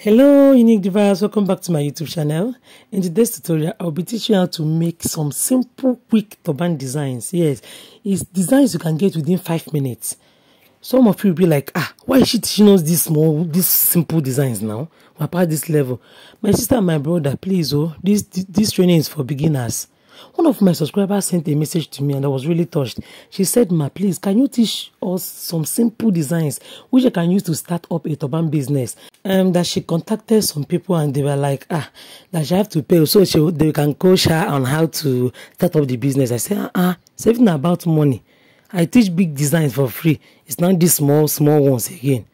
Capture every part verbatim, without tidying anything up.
Hello unique divas, welcome back to my YouTube channel. In today's tutorial I'll be teaching you how to make some simple quick turban designs. Yes, it's designs you can get within five minutes. Some of you will be like, ah, why is she teaching us this small these simple designs now? We're past this level. My sister and my brother, please, oh, this this training is for beginners. One of my subscribers sent a message to me and I was really touched. She said, ma, please, can you teach us some simple designs which I can use to start up a turban business? Um, that she contacted some people and they were like, ah, that she have to pay. So she, they can coach her on how to start up the business. I said, ah, uh-uh, something about money. I teach big designs for free. It's not these small, small ones again.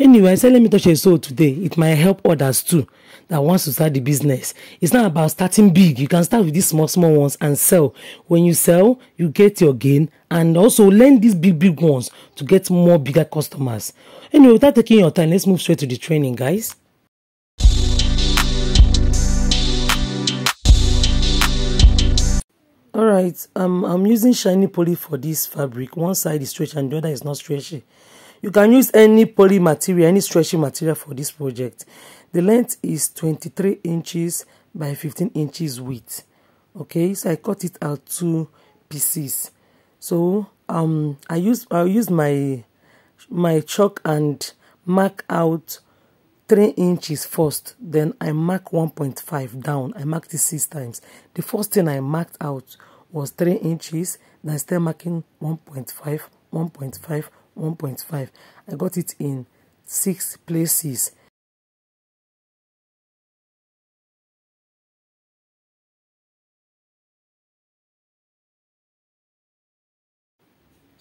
Anyway, I said, let me touch a soul today. It might help others too that wants to start the business. It's not about starting big. You can start with these small, small ones and sell. When you sell, you get your gain and also learn these big, big ones to get more bigger customers. Anyway, without taking your time, let's move straight to the training, guys. Alright, um, I'm using shiny poly for this fabric. One side is stretchy and the other is not stretchy. You can use any poly material, any stretchy material for this project. The length is twenty-three inches by fifteen inches width. Okay, so I cut it out two pieces. So um, I use I use my my chalk and mark out three inches first. Then I mark one point five down. I marked it six times. The first thing I marked out was three inches. Then I started marking one point five, one point five, one point five. I got it in six places.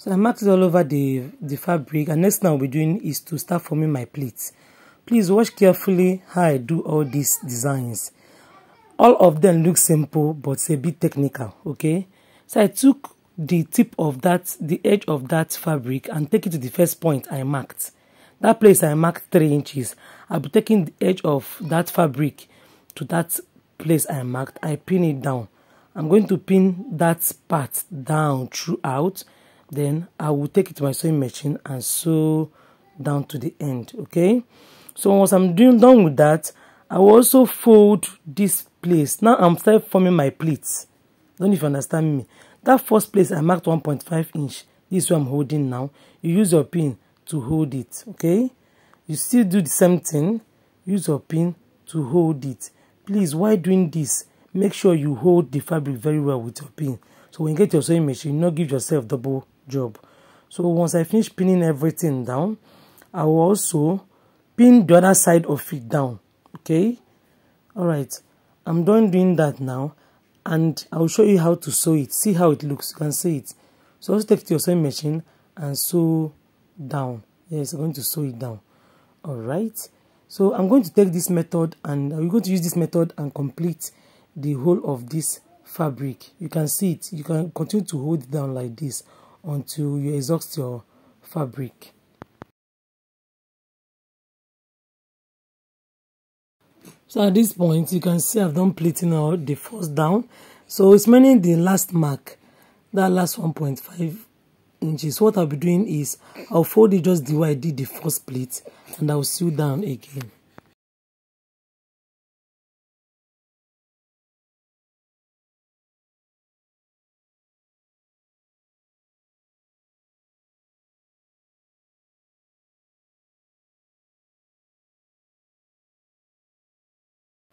So I marked it all over the, the fabric, and next thing I'll be doing is to start forming my pleats. Please watch carefully how I do all these designs. All of them look simple, but it's a bit technical, okay? So I took the tip of that, the edge of that fabric and take it to the first point I marked. That place I marked three inches. I'll be taking the edge of that fabric to that place I marked. I pin it down. I'm going to pin that part down throughout. Then I will take it to my sewing machine and sew down to the end, okay? So once I'm doing done with that, I will also fold this place. Now I'm still forming my pleats. Don't if you understand me. That first place I marked one point five inch. This is what I'm holding now. You use your pin to hold it, okay? You still do the same thing. Use your pin to hold it. Please, while doing this, make sure you hold the fabric very well with your pin. So when you get your sewing machine, you not give yourself double job. So once I finish pinning everything down, I will also pin the other side of it down, okay? Alright, I'm done doing that now, and I'll show you how to sew it. See how it looks, you can see it. So also take your sewing machine and sew down. Yes, I'm going to sew it down. Alright, so I'm going to take this method and I'm going to use this method and complete the whole of this fabric. You can see it. You can continue to hold it down like this until you exhaust your fabric. So at this point you can see I've done pleating out the first down, so it's mainly the last mark, that last one point five inches. What I'll be doing is I'll fold it just the way I did the first pleat and I'll sew down again.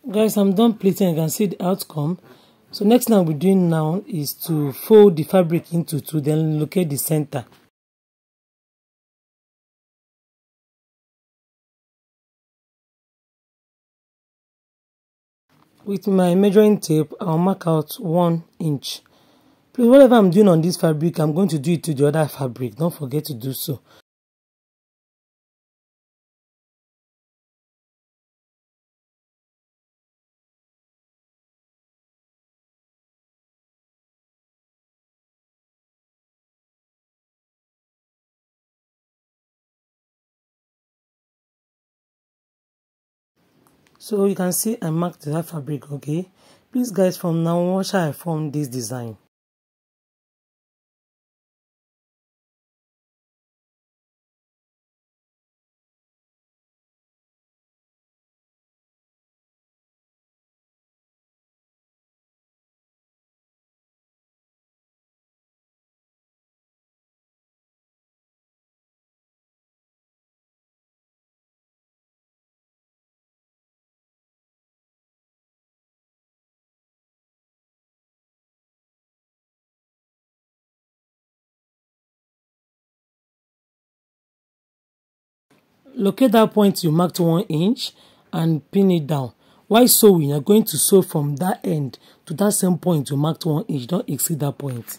Guys, I'm done pleating. You can see the outcome. So next thing we're doing now is to fold the fabric into two, then locate the center. With my measuring tape, I'll mark out one inch. Please, whatever I'm doing on this fabric, I'm going to do it to the other fabric. Don't forget to do so. So you can see I marked that fabric, okay? Please guys, from now on, watch how I form this design. Locate that point you marked one inch and pin it down. While sewing, you're going to sew from that end to that same point you marked one inch. Don't exceed that point.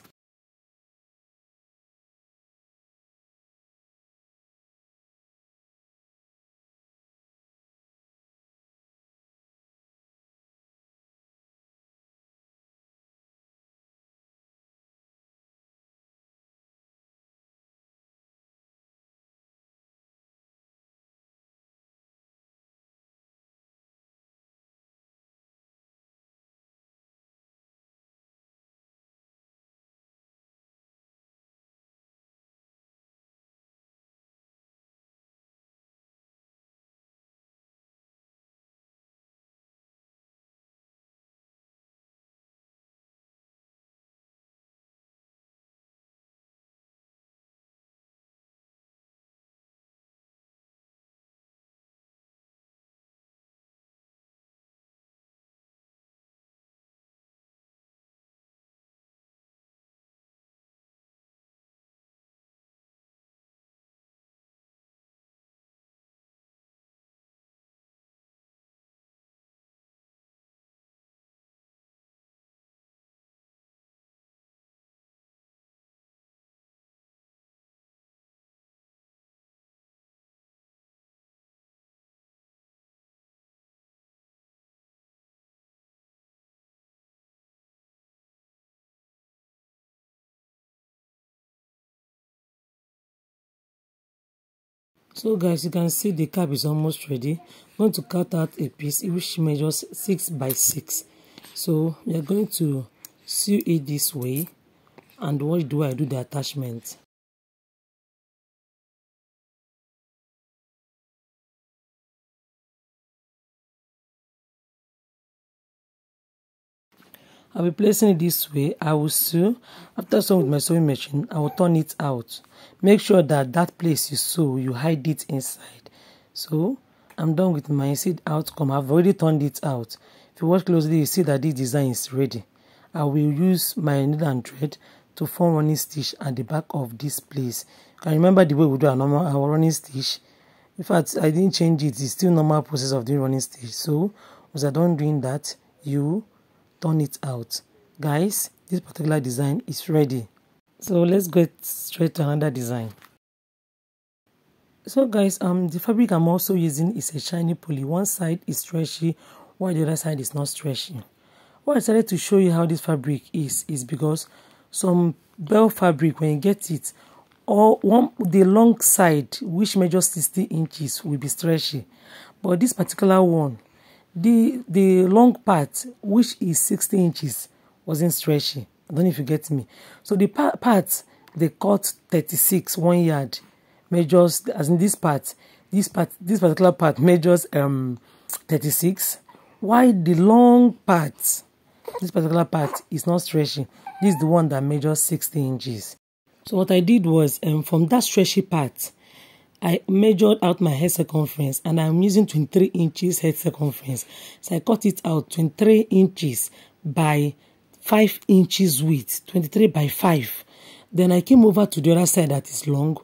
So guys, you can see the cap is almost ready. I'm going to cut out a piece which measures six by six. So we are going to sew it this way. And what do I do the attachment? I'll be placing it this way. I will sew. After sewing with my sewing machine, I will turn it out. Make sure that that place you sew, you hide it inside. So I'm done with my seed outcome. I've already turned it out. If you watch closely, you see that this design is ready. I will use my needle and thread to form running stitch at the back of this place. Can you remember the way we do our normal our running stitch? In fact, I didn't change it. It's still normal process of doing running stitch. So once I'm done doing that, you turn it out. Guys, this particular design is ready. So let's get straight to another design. So guys, um the fabric I'm also using is a shiny poly. One side is stretchy while the other side is not stretchy. What I decided to show you how this fabric is is because some bell fabric, when you get it, or one the long side which measures sixty inches will be stretchy, but this particular one, The, the long part, which is sixty inches, wasn't stretchy. I don't know if you get me. So the pa part, they cut thirty-six, one yard, measures, as in this part, this part, this particular part measures um thirty-six. While the long part, this particular part is not stretchy. This is the one that measures sixty inches. So what I did was, um, from that stretchy part, I measured out my head circumference, and I'm using twenty-three inches head circumference. So I cut it out twenty-three inches by five inches width, twenty-three by five. Then I came over to the other side that is long.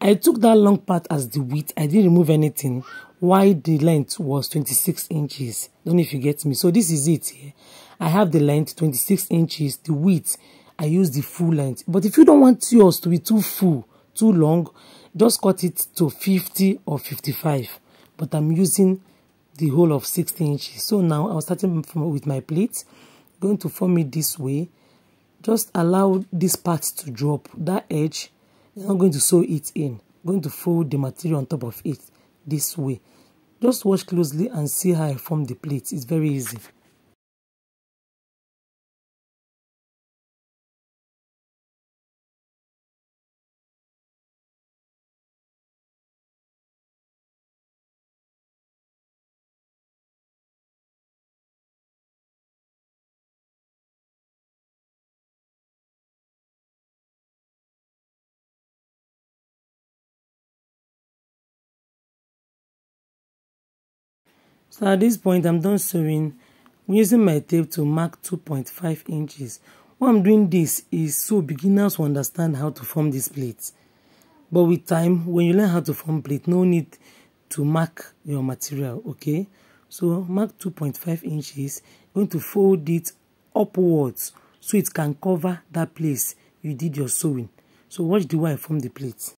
I took that long part as the width. I didn't remove anything. Why the length was twenty-six inches. Don't know if you get me. So this is it here. I have the length twenty-six inches, the width. I use the full length. But if you don't want yours to be too full, too long, just cut it to fifty or fifty-five, but I'm using the whole of sixty inches. So now I'm starting from, with my pleats, going to form it this way. Just allow this part to drop, that edge. I'm going to sew it in. I'm going to fold the material on top of it this way. Just watch closely and see how I form the pleats. It's very easy. So at this point, I'm done sewing. I'm using my tape to mark two point five inches. Why I'm doing this is so beginners will understand how to form these plates. But with time, when you learn how to form plate, no need to mark your material, okay? So mark two point five inches, going to fold it upwards so it can cover that place you did your sewing. So watch the wire from the plate.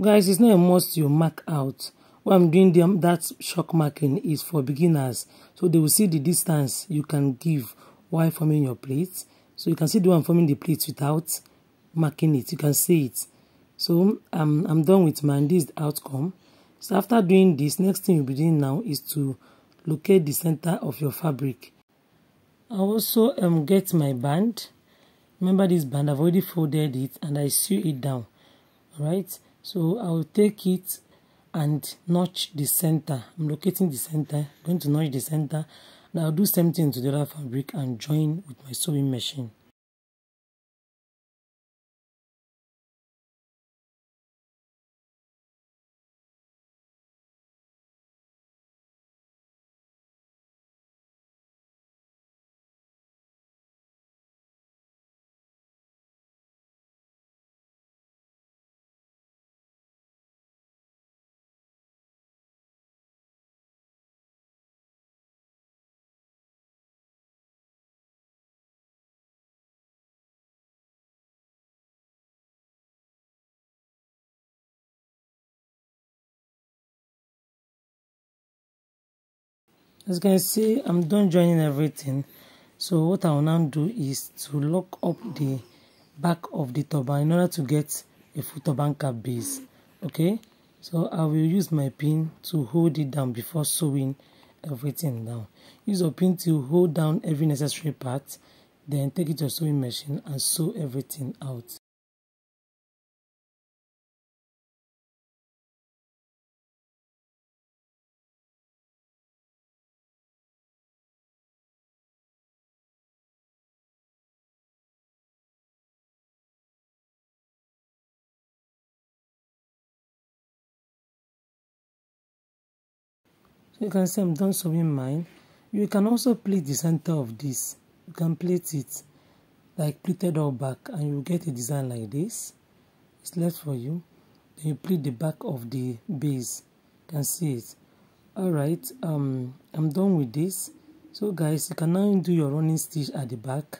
Guys, it's not a must you mark out. What I'm doing them, that chalk marking is for beginners, so they will see the distance you can give while forming your plate. So you can see the one forming the plate without marking it. You can see it. So I'm, I'm done with mine. This is the outcome. So after doing this, next thing you'll be doing now is to locate the center of your fabric. I also um, get my band. Remember this band, I've already folded it and I sew it down. Alright. So I will take it and notch the center. I'm locating the center, I'm going to notch the center. Now I'll do same thing to the other fabric and join with my sewing machine. As you can see, I'm done joining everything. So what I will now do is to lock up the back of the turban in order to get a full turban cap base. Okay, so I will use my pin to hold it down before sewing everything down. Use your pin to hold down every necessary part, then take it to your sewing machine and sew everything out. You can see I'm done sewing mine. You can also pleat the center of this. You can pleat it like pleated all back and you get a design like this. It's left for you. Then you pleat the back of the base. You can see it. Alright, um, I'm done with this. So guys, you can now do your running stitch at the back.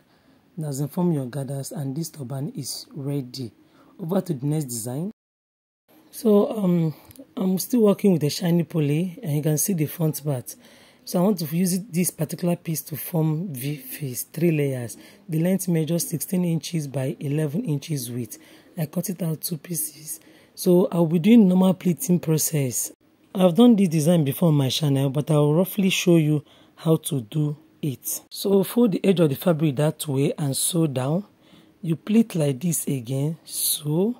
That's inform your gathers and this turban is ready. Over to the next design. So um, I'm still working with the shiny poly and you can see the front part. So I want to use this particular piece to form V face, three layers. The length measures sixteen inches by eleven inches width. I cut it out two pieces. So I'll be doing normal pleating process. I've done this design before on my channel, but I'll roughly show you how to do it. So fold the edge of the fabric that way and sew down. You pleat like this again, so.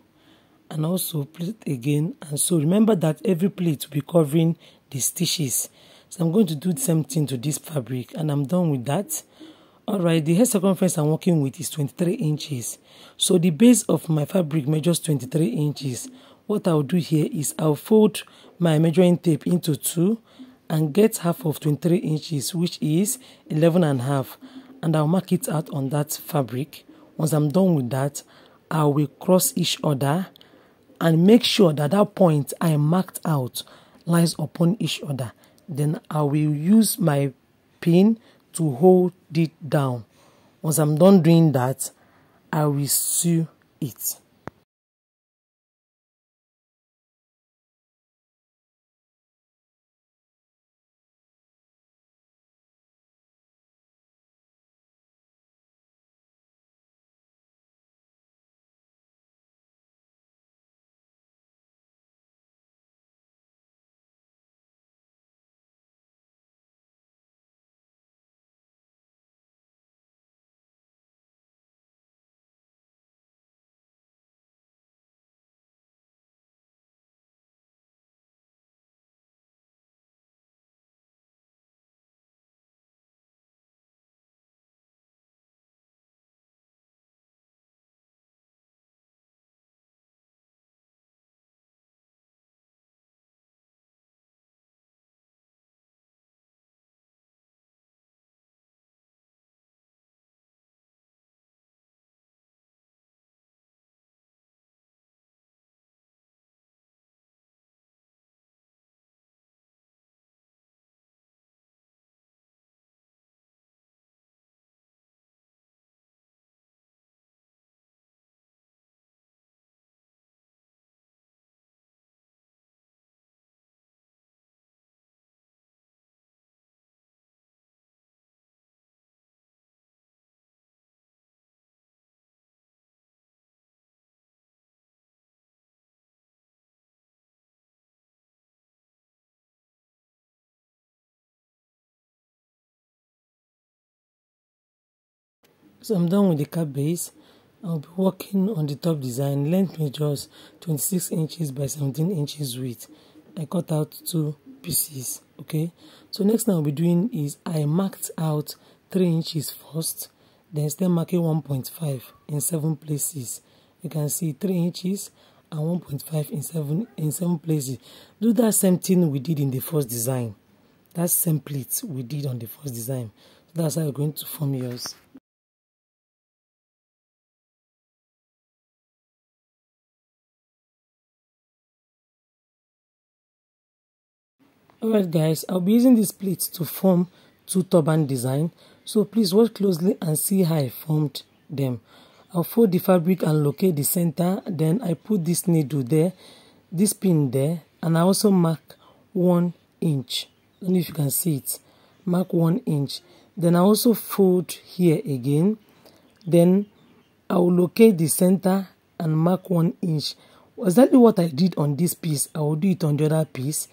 And also pleat again and so. Remember that every pleat will be covering the stitches. So I'm going to do the same thing to this fabric and I'm done with that. Alright, the head circumference I'm working with is twenty-three inches. So the base of my fabric measures twenty-three inches. What I'll do here is I'll fold my measuring tape into two and get half of twenty-three inches, which is eleven and a half. And I'll mark it out on that fabric. Once I'm done with that, I will cross each other and make sure that that point I marked out lies upon each other. Then I will use my pin to hold it down. Once I'm done doing that, I will sew it. So I'm done with the cap base. I'll be working on the top design. Length measures twenty-six inches by seventeen inches width. I cut out two pieces. Okay. So next thing I'll be doing is I marked out three inches first, then start marking one point five in seven places. You can see three inches and one point five in seven in seven places. Do that same thing we did in the first design. That same plate we did on the first design. So that's how you're going to form yours. Alright guys, I'll be using this plate to form two turban design, so please watch closely and see how I formed them. I'll fold the fabric and locate the center, then I put this needle there, this pin there, and I also mark one inch. I don't know if you can see it. Mark one inch. Then I also fold here again. Then I'll locate the center and mark one inch. Exactly what I did on this piece, I will do it on the other piece.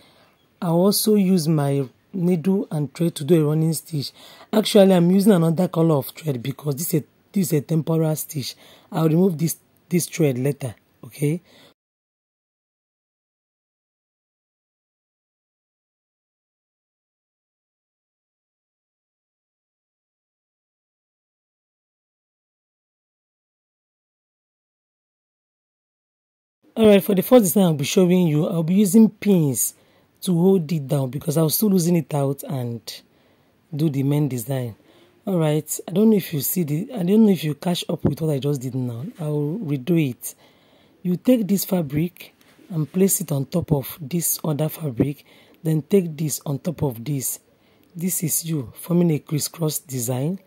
I also use my needle and thread to do a running stitch. Actually, I'm using another color of thread because this is a, this is a temporary stitch. I'll remove this, this thread later, okay? Alright, for the first design I'll be showing you, I'll be using pins to hold it down because I was still losing it out and do the main design. All right, I don't know if you see the, I don't know if you catch up with what I just did now. I'll redo it. You take this fabric and place it on top of this other fabric, then take this on top of this. This is you forming a crisscross design.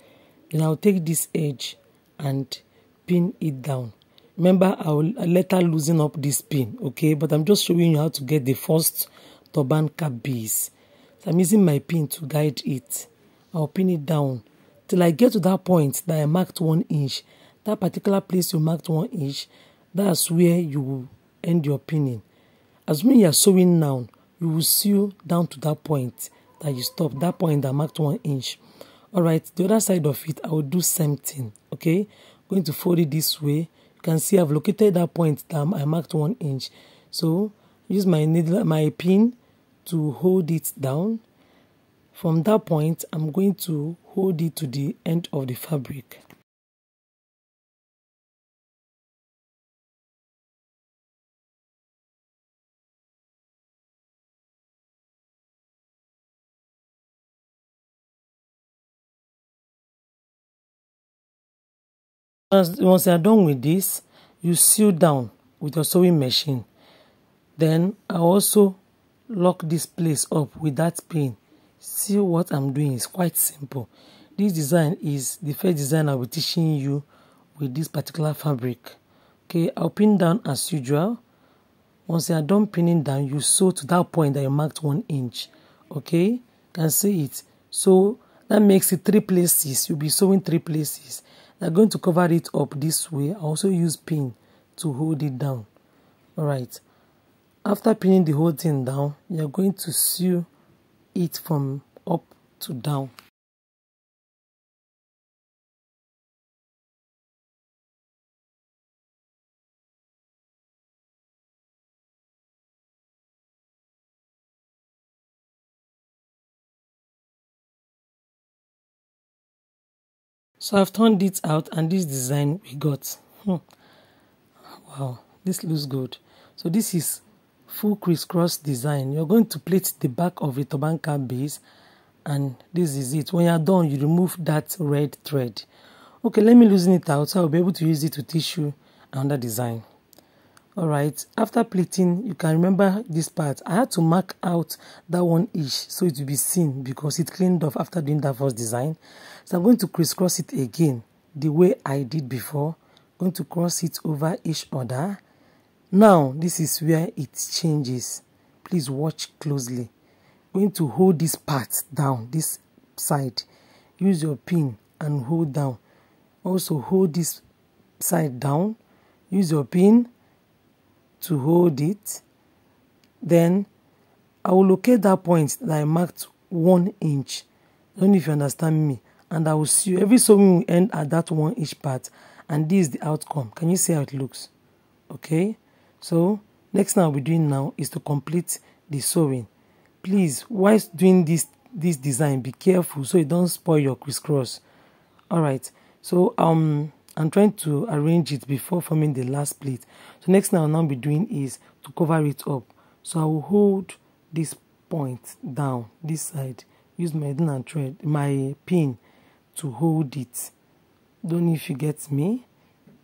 Then I'll take this edge and pin it down. Remember, I will later loosen up this pin, okay? But I'm just showing you how to get the first turban cap base. So I'm using my pin to guide it. I'll pin it down till I get to that point that I marked one inch. That particular place you marked one inch, that's where you will end your pinning. Assuming you are sewing now, you will sew down to that point that you stop. That point that marked one inch. All right, the other side of it, I will do same thing. Okay, I'm going to fold it this way. You can see I've located that point that I marked one inch. So use my needle, my pin, to hold it down. From that point, I'm going to hold it to the end of the fabric. Once you are done with this, you sew down with your sewing machine. Then I also lock this place up with that pin. See what I'm doing is quite simple. This design is the first design I'll be teaching you with this particular fabric. Okay, I'll pin down as usual. Once you are done pinning down, you sew to that point that you marked one inch. Okay, you can see it. So that makes it three places. You'll be sewing three places. I'm going to cover it up this way. I also use pin to hold it down. Alright. After pinning the whole thing down, you're going to sew it from up to down. So I've turned it out, and this design we got. Hmm. Wow, this looks good. So this is full crisscross design. You're going to plait the back of a turban cap base, and this is it. When you're done, you remove that red thread. Okay, let me loosen it out so I'll be able to use it to teach you another design. Alright, after pleating, you can remember this part. I had to mark out that one inch so it will be seen because it cleaned off after doing that first design. So I'm going to crisscross it again the way I did before. I'm going to cross it over each other. Now this is where it changes. Please watch closely. I'm going to hold this part down, this side. Use your pin and hold down. Also hold this side down. Use your pin to hold it. Then I will locate that point that I marked one inch. I don't know if you understand me. And I will sew. Every sewing will end at that one inch part. And this is the outcome. Can you see how it looks? Okay. So next thing I'll be doing now is to complete the sewing. Please, whilst doing this this design, be careful so you don't spoil your crisscross. Alright. So um I'm trying to arrange it before forming the last pleat. So next thing I'll now be doing is to cover it up. So I will hold this point down, this side. Use my and thread, my pin to hold it. Don't know if you get me.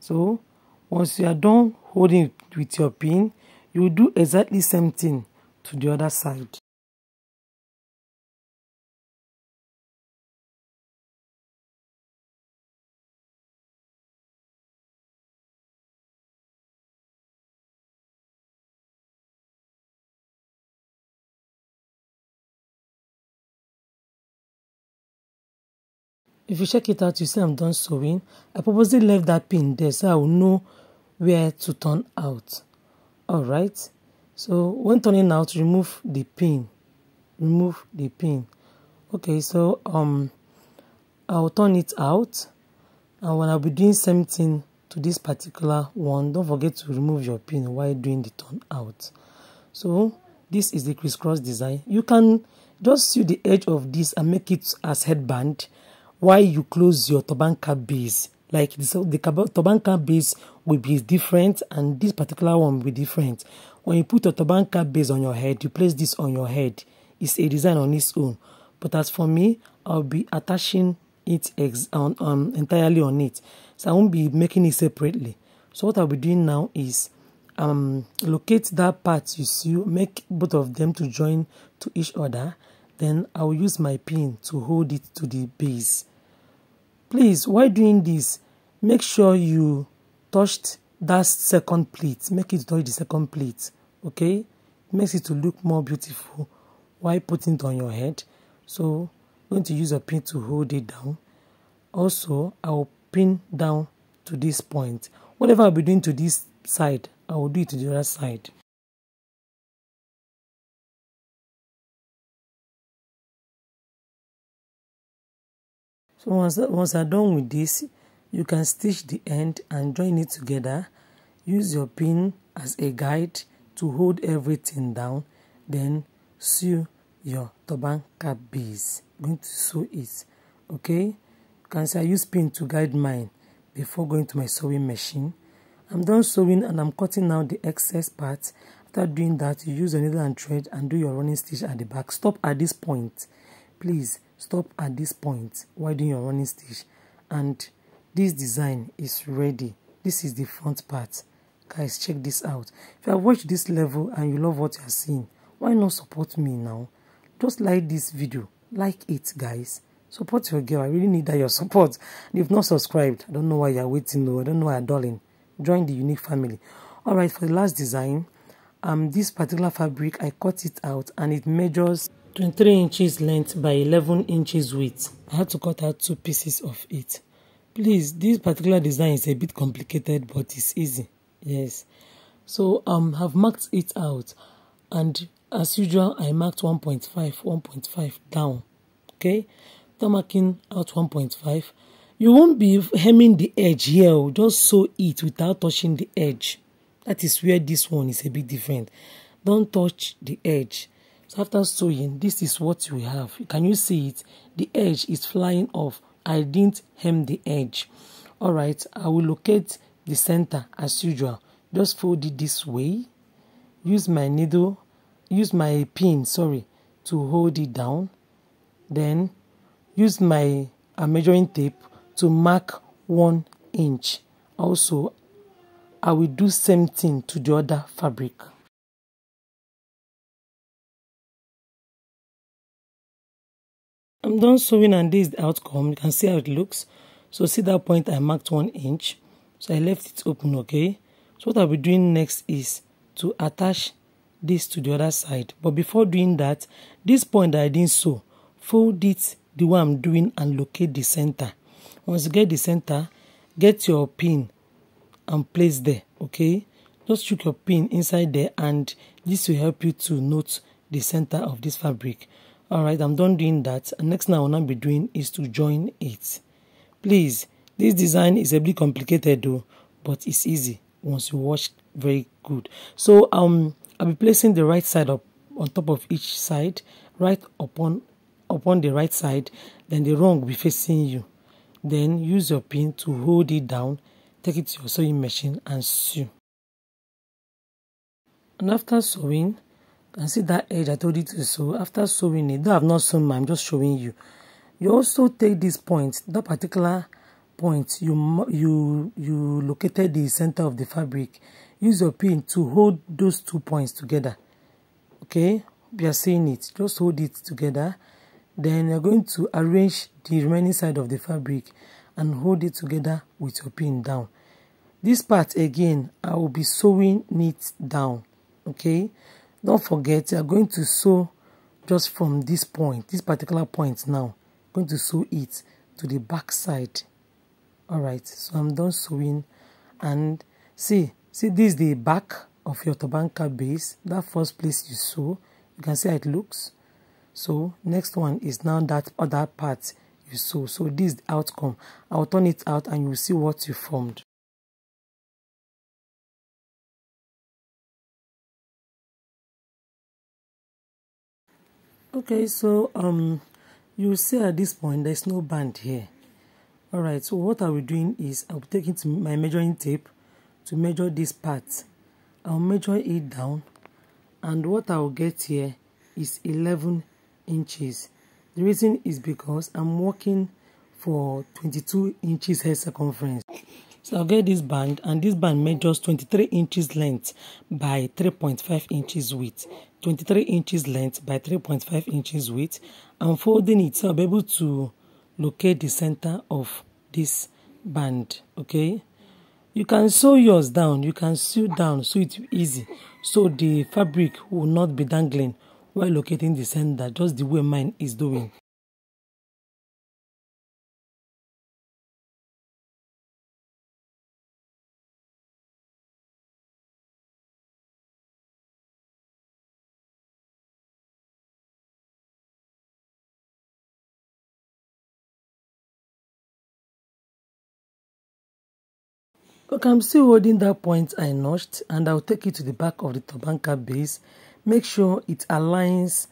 So once you are done holding it with your pin, you will do exactly the same thing to the other side. If you check it out, you see I'm done sewing. I purposely left that pin there so I will know where to turn out. Alright. So when turning out, remove the pin. Remove the pin. Okay, so um I'll turn it out. And when I'll be doing same thing to this particular one, don't forget to remove your pin while doing the turn out. So this is the crisscross design. You can just sew the edge of this and make it as headband. Why you close your turban cap base, like so the turban cap base will be different and this particular one will be different. When you put a turban cap base on your head, you place this on your head. It's a design on its own, but as for me, I'll be attaching it ex on, um, entirely on it, so I won't be making it separately. So what I'll be doing now is um locate that part you sew, make both of them to join to each other. Then I will use my pin to hold it to the base. Please, while doing this, make sure you touched that second pleat. Make it touch the second pleat, okay? It makes it to look more beautiful while putting it on your head. So I'm going to use a pin to hold it down. Also, I will pin down to this point. Whatever I'll be doing to this side, I will do it to the other side. So once, once I'm done with this, you can stitch the end and join it together. Use your pin as a guide to hold everything down. Then sew your turban cap base. I'm going to sew it. Okay? You can see I use pin to guide mine before going to my sewing machine. I'm done sewing and I'm cutting out the excess part. After doing that, you use a needle and thread and do your running stitch at the back. Stop at this point. Please stop at this point while doing your running stitch, and this design is ready. This is the front part. Guys, check this out. If you have watched this level and you love what you are seeing, why not support me now? Just like this video, like it, guys. Support your girl. I really need that your support. And if not subscribed, I don't know why you're waiting. No, I don't know why you're darling. Join the unique family. All right, for the last design, um, this particular fabric, I cut it out and it measures twenty-three inches length by eleven inches width. I had to cut out two pieces of it. Please, this particular design is a bit complicated, but it's easy. Yes. So um, I've marked it out. And as usual, I marked one point five, one point five down. Okay? After marking out one point five, you won't be hemming the edge here. Just sew it without touching the edge. That is where this one is a bit different. Don't touch the edge. So after sewing, this is what you have. Can you see it? The edge is flying off. I didn't hem the edge. All right, I will locate the center as usual. Just fold it this way. Use my needle, use my pin, sorry, to hold it down. Then use my uh, measuring tape to mark one inch. Also, I will do same thing to the other fabric. I'm done sewing and this is the outcome. You can see how it looks. So see that point I marked one inch. So I left it open, okay? So what I'll be doing next is to attach this to the other side. But before doing that, this point that I didn't sew, fold it the way I'm doing and locate the center. Once you get the center, get your pin and place there, okay? Just stick your pin inside there and this will help you to note the center of this fabric. Alright, I'm done doing that. And next thing I will now be doing is to join it. Please, this design is a bit complicated though, but it's easy once you watch very good. So um, I'll be placing the right side up on top of each side, right upon upon the right side, then the wrong will be facing you. Then use your pin to hold it down, take it to your sewing machine and sew. And after sewing, you can see that edge I told you to sew. After sewing it, though I've not sewn, I'm just showing you. You also take this point, that particular point, you you you located the center of the fabric. Use your pin to hold those two points together. Okay, you are seeing it. Just hold it together. Then you're going to arrange the remaining side of the fabric and hold it together with your pin down. This part again, I will be sewing it down. Okay, don't forget you're going to sew just from this point, this particular point now. I'm going to sew it to the back side. Alright, so I'm done sewing and see, see this is the back of your turban cap base, that first place you sew. You can see how it looks. So next one is now that other part you sew. So this is the outcome. I'll turn it out and you'll see what you formed. Okay, so um, you see at this point there's no band here. All right, so what I'll be doing is I'll be taking my measuring tape to measure this part. I'll measure it down, and what I'll get here is eleven inches. The reason is because I'm working for twenty-two inches hair circumference. So I'll get this band, and this band measures twenty-three inches length by three point five inches width. twenty-three inches length by three point five inches width. I'm folding it so I'll be able to locate the center of this band. Okay, you can sew yours down, you can sew down so it's easy, so the fabric will not be dangling while locating the center, just the way mine is doing. Okay, I'm still holding that point I notched and I'll take it to the back of the turban cap base. Make sure it aligns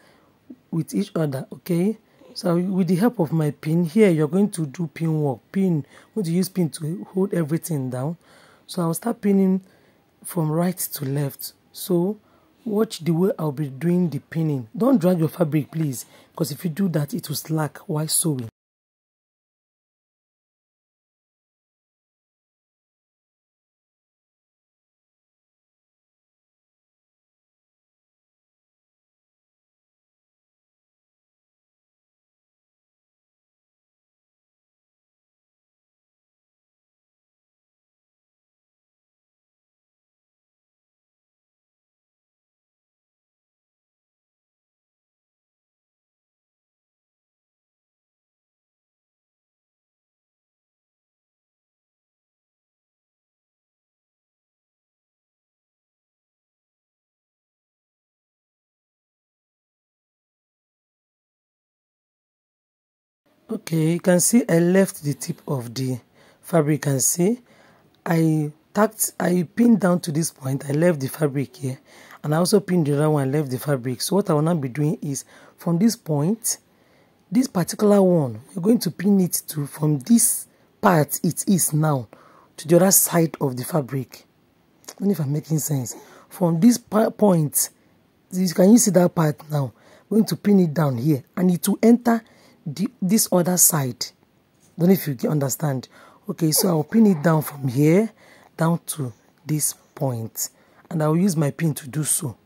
with each other, okay? So with the help of my pin here, you're going to do pin work. Pin, I'm going to use pin to hold everything down. So I'll start pinning from right to left. So watch the way I'll be doing the pinning. Don't drag your fabric, please, because if you do that, it will slack while sewing. Okay, you can see I left the tip of the fabric. You can see I tacked, I pinned down to this point. I left the fabric here, and I also pinned the other one. I left the fabric. So what I will now be doing is from this point, this particular one, you're going to pin it to from this part it is now to the other side of the fabric. I don't know if I'm making sense. From this point, you can you see that part now? I'm going to pin it down here, and it will enter the, this other side. I don't know if you understand. Okay, so I'll pin it down from here down to this point, and I'll use my pin to do so.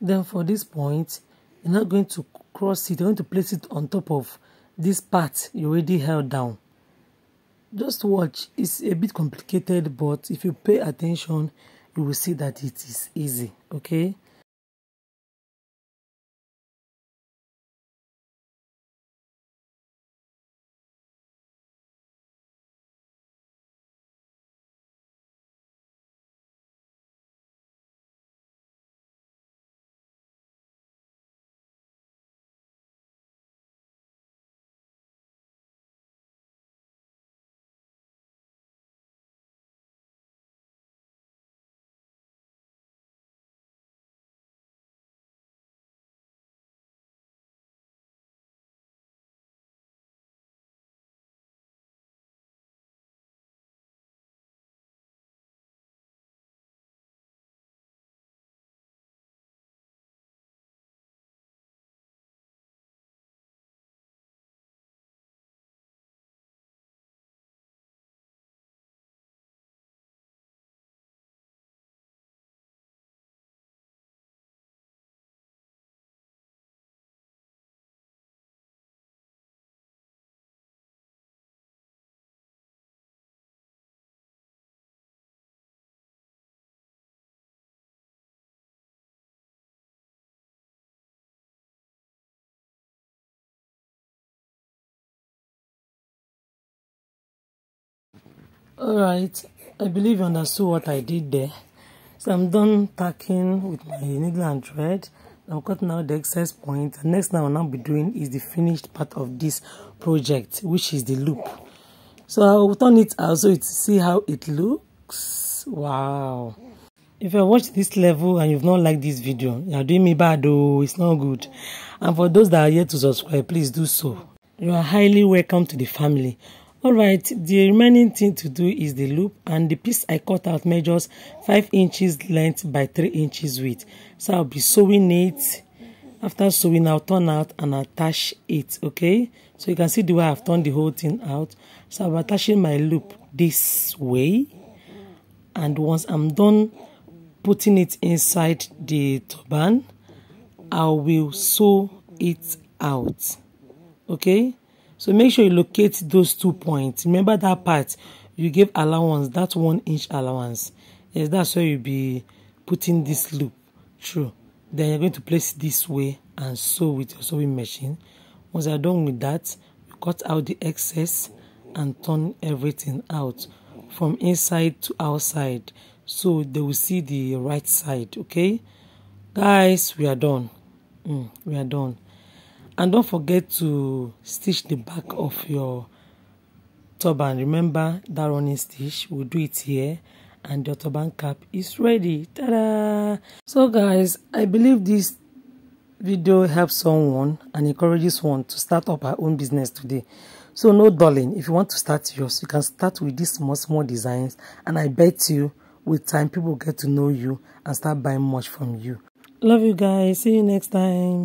Then for this point, you're not going to cross it, you're going to place it on top of this part you already held down. Just watch, it's a bit complicated, but if you pay attention, you will see that it is easy, okay? Alright, I believe you understood what I did there. So I'm done tacking with my needle and thread. I've got now the excess point. The next thing I'll now be doing is the finished part of this project, which is the loop. So I'll turn it out so you see how it looks. Wow. If you watch this level and you've not liked this video, you're doing me bad though, it's not good. And for those that are yet to subscribe, please do so. You are highly welcome to the family. Alright, the remaining thing to do is the loop, and the piece I cut out measures five inches length by three inches width. So I'll be sewing it. After sewing, I'll turn out and attach it, okay? So you can see the way I've turned the whole thing out. So I'm attaching my loop this way. And once I'm done putting it inside the turban, I will sew it out, okay? So make sure you locate those two points. Remember that part you gave allowance, that one inch allowance. Yes, that's where you'll be putting this loop through. Then you're going to place it this way and sew with your sewing machine. Once you're done with that, you cut out the excess and turn everything out from inside to outside. So they will see the right side, okay? Guys, we are done. Mm, we are done. And don't forget to stitch the back of your turban. Remember that running stitch. We'll do it here. And your turban cap is ready. Ta-da! So guys, I believe this video helps someone and encourages one to start up her own business today. So no darling, if you want to start yours, you can start with these small, small designs. And I bet you With time, people get to know you and start buying much from you. Love you guys. See you next time.